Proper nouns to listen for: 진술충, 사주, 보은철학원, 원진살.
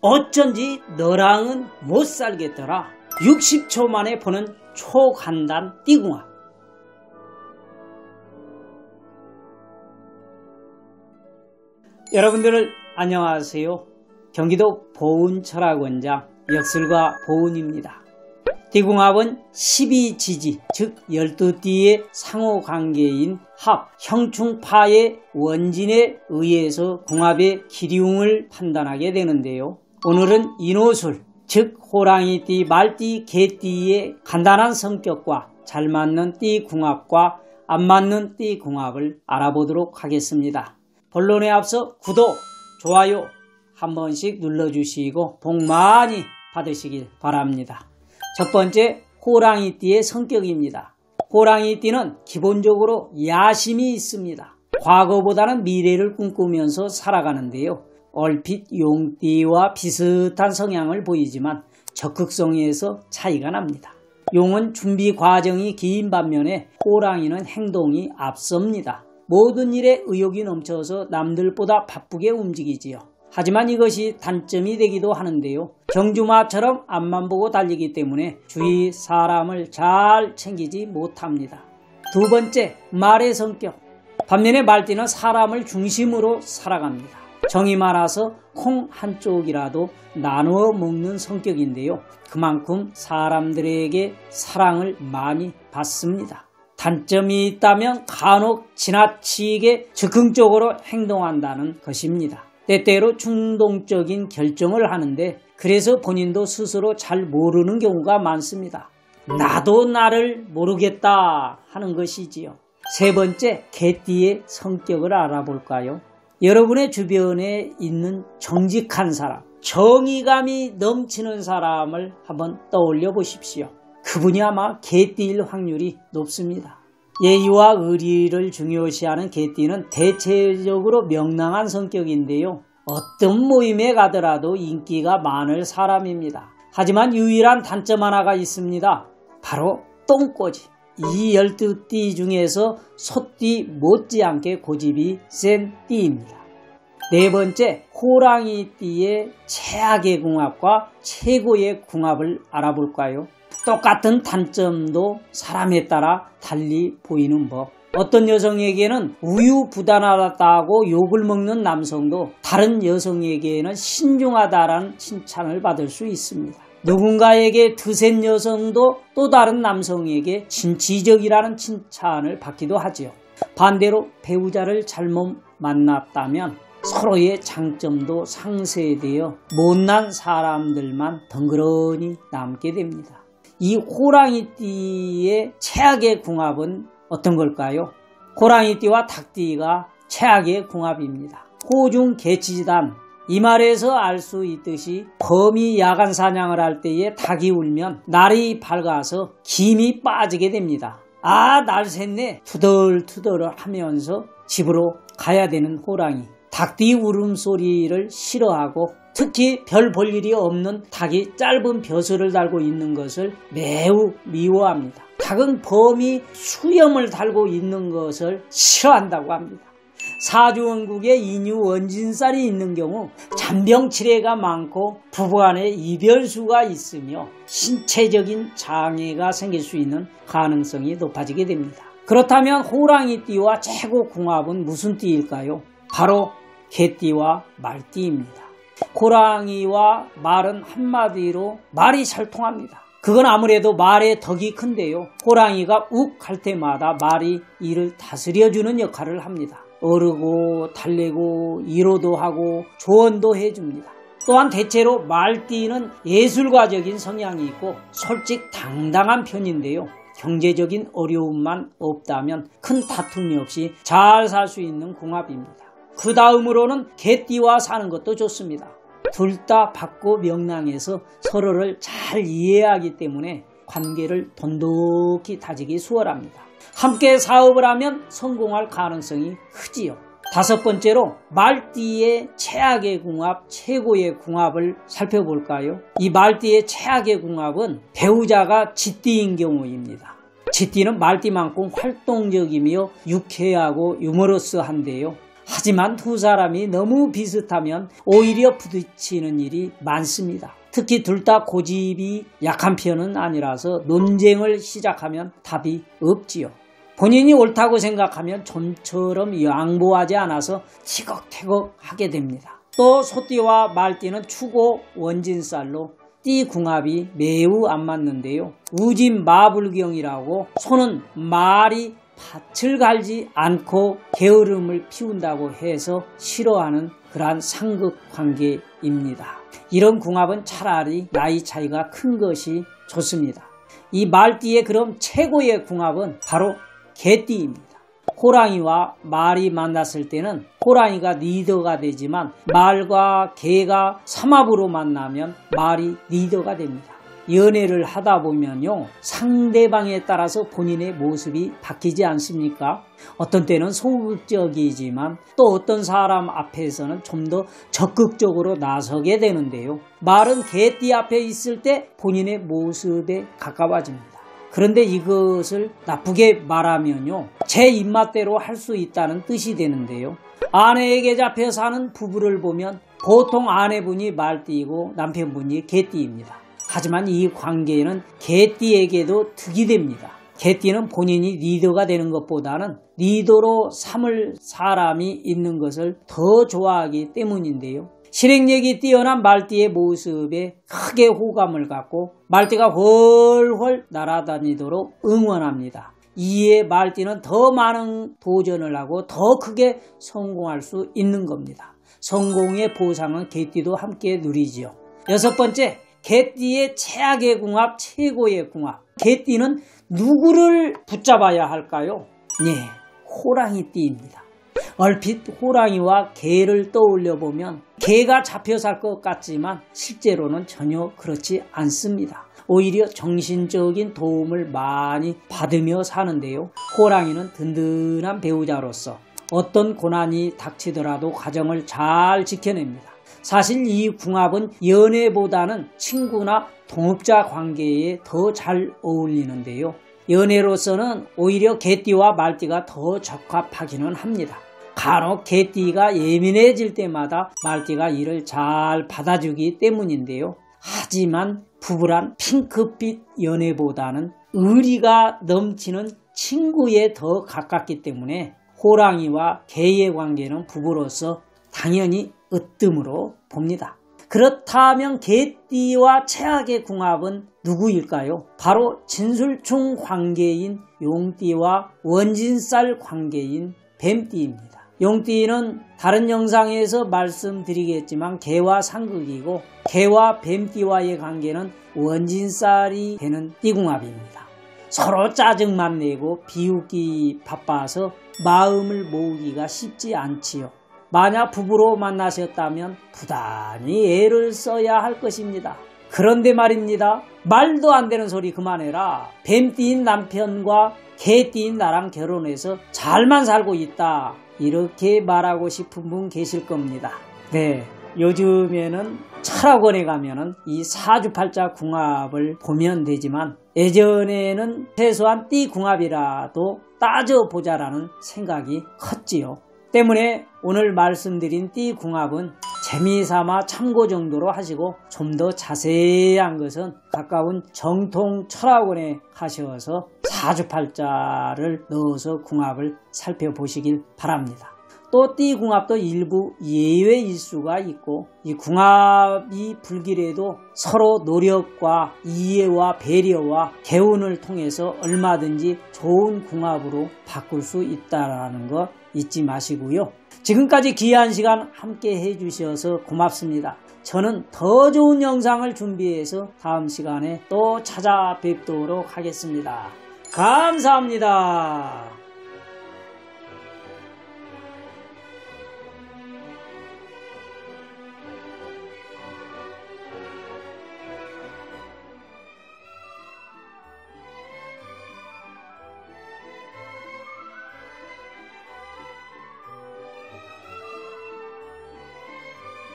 어쩐지 너랑은 못 살겠더라. 60초 만에 보는 초간단 띠궁합. 여러분들 안녕하세요. 경기도 보은철학원장 역술가 보은입니다. 띠궁합은 12지지 즉 12띠의 상호관계인 합, 형충파의 원진에 의해서 궁합의 기륭을 판단하게 되는데요. 오늘은 인호술 즉 호랑이띠, 말띠, 개띠의 간단한 성격과 잘 맞는 띠궁합과 안 맞는 띠궁합을 알아보도록 하겠습니다. 본론에 앞서 구독, 좋아요 한 번씩 눌러주시고 복 많이 받으시길 바랍니다. 첫 번째, 호랑이띠의 성격입니다. 호랑이띠는 기본적으로 야심이 있습니다. 과거보다는 미래를 꿈꾸면서 살아가는데요. 얼핏 용띠와 비슷한 성향을 보이지만 적극성에서 차이가 납니다. 용은 준비 과정이 긴 반면에 호랑이는 행동이 앞섭니다. 모든 일에 의욕이 넘쳐서 남들보다 바쁘게 움직이지요. 하지만 이것이 단점이 되기도 하는데요. 경주마처럼 앞만 보고 달리기 때문에 주위 사람을 잘 챙기지 못합니다. 두 번째, 말의 성격. 반면에 말띠는 사람을 중심으로 살아갑니다. 정이 많아서 콩 한쪽이라도 나누어 먹는 성격인데요. 그만큼 사람들에게 사랑을 많이 받습니다. 단점이 있다면 간혹 지나치게 즉흥적으로 행동한다는 것입니다. 때때로 충동적인 결정을 하는데 그래서 본인도 스스로 잘 모르는 경우가 많습니다. 나도 나를 모르겠다 하는 것이지요. 세 번째, 개띠의 성격을 알아볼까요? 여러분의 주변에 있는 정직한 사람, 정의감이 넘치는 사람을 한번 떠올려 보십시오. 그분이 아마 개띠일 확률이 높습니다. 예의와 의리를 중요시하는 개띠는 대체적으로 명랑한 성격인데요. 어떤 모임에 가더라도 인기가 많을 사람입니다. 하지만 유일한 단점 하나가 있습니다. 바로 똥꼬지. 이 12띠 중에서 소띠 못지않게 고집이 센 띠입니다. 네 번째, 호랑이띠의 최악의 궁합과 최고의 궁합을 알아볼까요? 똑같은 단점도 사람에 따라 달리 보이는 법. 어떤 여성에게는 우유부단하다고 욕을 먹는 남성도 다른 여성에게는 신중하다라는 칭찬을 받을 수 있습니다. 누군가에게 드센 여성도 또 다른 남성에게 진취적이라는 칭찬을 받기도 하지요. 반대로 배우자를 잘못 만났다면 서로의 장점도 상쇄되어 못난 사람들만 덩그러니 남게 됩니다. 이 호랑이띠의 최악의 궁합은 어떤 걸까요? 호랑이띠와 닭띠가 최악의 궁합입니다. 호중 개치단. 이 말에서 알 수 있듯이 범이 야간 사냥을 할 때에 닭이 울면 날이 밝아서 김이 빠지게 됩니다. 아, 날 샜네 투덜투덜 하면서 집으로 가야 되는 호랑이. 닭띠 울음소리를 싫어하고 특히 별 볼 일이 없는 닭이 짧은 벼슬을 달고 있는 것을 매우 미워합니다. 닭은 범이 수염을 달고 있는 것을 싫어한다고 합니다. 사주원국에 인유 원진살이 있는 경우 잔병치레가 많고 부부간에 이별수가 있으며 신체적인 장애가 생길 수 있는 가능성이 높아지게 됩니다. 그렇다면 호랑이띠와 최고 궁합은 무슨 띠일까요? 바로 개띠와 말띠입니다. 호랑이와 말은 한마디로 말이 잘 통합니다. 그건 아무래도 말의 덕이 큰데요. 호랑이가 욱 할 때마다 말이 이를 다스려주는 역할을 합니다. 어르고 달래고 위로도 하고 조언도 해줍니다. 또한 대체로 말띠는 예술가적인 성향이 있고 솔직당당한 편인데요. 경제적인 어려움만 없다면 큰 다툼이 없이 잘 살 수 있는 궁합입니다. 그 다음으로는 개띠와 사는 것도 좋습니다. 둘 다 밝고 명랑해서 서로를 잘 이해하기 때문에 관계를 돈독히 다지기 수월합니다. 함께 사업을 하면 성공할 가능성이 크지요. 다섯 번째로 말띠의 최악의 궁합, 최고의 궁합을 살펴볼까요? 이 말띠의 최악의 궁합은 배우자가 지띠인 경우입니다. 지띠는 말띠만큼 활동적이며 유쾌하고 유머러스한데요. 하지만 두 사람이 너무 비슷하면 오히려 부딪히는 일이 많습니다. 특히 둘 다 고집이 약한 편은 아니라서 논쟁을 시작하면 답이 없지요. 본인이 옳다고 생각하면 좀처럼 양보하지 않아서 티격태격 하게 됩니다. 또 소띠와 말띠는 추고 원진살로 띠궁합이 매우 안 맞는데요. 우진마불경이라고 소는 말이 밭을 갈지 않고 게으름을 피운다고 해서 싫어하는 그러한 상극관계입니다. 이런 궁합은 차라리 나이 차이가 큰 것이 좋습니다. 이 말띠의 그럼 최고의 궁합은 바로 개띠입니다. 호랑이와 말이 만났을 때는 호랑이가 리더가 되지만 말과 개가 삼합으로 만나면 말이 리더가 됩니다. 연애를 하다 보면요, 상대방에 따라서 본인의 모습이 바뀌지 않습니까? 어떤 때는 소극적이지만 또 어떤 사람 앞에서는 좀 더 적극적으로 나서게 되는데요. 말은 개띠 앞에 있을 때 본인의 모습에 가까워집니다. 그런데 이것을 나쁘게 말하면요, 제 입맛대로 할 수 있다는 뜻이 되는데요. 아내에게 잡혀 사는 부부를 보면 보통 아내분이 말띠이고 남편분이 개띠입니다. 하지만 이 관계는 개띠에게도 득이 됩니다. 개띠는 본인이 리더가 되는 것보다는 리더로 삼을 사람이 있는 것을 더 좋아하기 때문인데요. 실행력이 뛰어난 말띠의 모습에 크게 호감을 갖고 말띠가 훨훨 날아다니도록 응원합니다. 이에 말띠는 더 많은 도전을 하고 더 크게 성공할 수 있는 겁니다. 성공의 보상은 개띠도 함께 누리지요. 6번째, 개띠의 최악의 궁합, 최고의 궁합. 개띠는 누구를 붙잡아야 할까요? 네, 호랑이띠입니다. 얼핏 호랑이와 개를 떠올려보면 개가 잡혀 살 것 같지만 실제로는 전혀 그렇지 않습니다. 오히려 정신적인 도움을 많이 받으며 사는데요. 호랑이는 든든한 배우자로서 어떤 고난이 닥치더라도 가정을 잘 지켜냅니다. 사실 이 궁합은 연애보다는 친구나 동업자 관계에 더 잘 어울리는데요. 연애로서는 오히려 개띠와 말띠가 더 적합하기는 합니다. 간혹 개띠가 예민해질 때마다 말띠가 이를 잘 받아주기 때문인데요. 하지만 부부란 핑크빛 연애보다는 의리가 넘치는 친구에 더 가깝기 때문에 호랑이와 개의 관계는 부부로서 당연히 으뜸으로 봅니다. 그렇다면 개띠와 최악의 궁합은 누구일까요? 바로 진술충 관계인 용띠와 원진살 관계인 뱀띠입니다. 용띠는 다른 영상에서 말씀드리겠지만 개와 상극이고 개와 뱀띠와의 관계는 원진살이 되는 띠궁합입니다. 서로 짜증만 내고 비웃기 바빠서 마음을 모으기가 쉽지 않지요. 만약 부부로 만나셨다면 부단히 애를 써야 할 것입니다. 그런데 말입니다. 말도 안 되는 소리 그만해라. 뱀띠인 남편과 개띠인 나랑 결혼해서 잘만 살고 있다. 이렇게 말하고 싶은 분 계실 겁니다. 네, 요즘에는 철학원에 가면은 이 사주팔자 궁합을 보면 되지만 예전에는 최소한 띠 궁합이라도 따져보자라는 생각이 컸지요. 때문에 오늘 말씀드린 띠 궁합은 재미삼아 참고 정도로 하시고 좀 더 자세한 것은 가까운 정통 철학원에 가셔서 사주팔자를 넣어서 궁합을 살펴보시길 바랍니다. 또 띠궁합도 일부 예외일 수가 있고 이 궁합이 불길해도 서로 노력과 이해와 배려와 개운을 통해서 얼마든지 좋은 궁합으로 바꿀 수 있다는 거 잊지 마시고요. 지금까지 귀한 시간 함께 해주셔서 고맙습니다. 저는 더 좋은 영상을 준비해서 다음 시간에 또 찾아뵙도록 하겠습니다. 감사합니다.